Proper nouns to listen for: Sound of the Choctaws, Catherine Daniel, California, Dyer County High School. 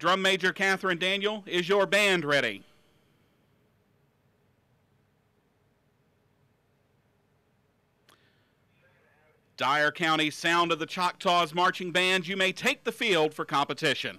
Drum Major Catherine Daniel, is your band ready? Dyer County Sound of the Choctaws Marching Band, you may take the field for competition.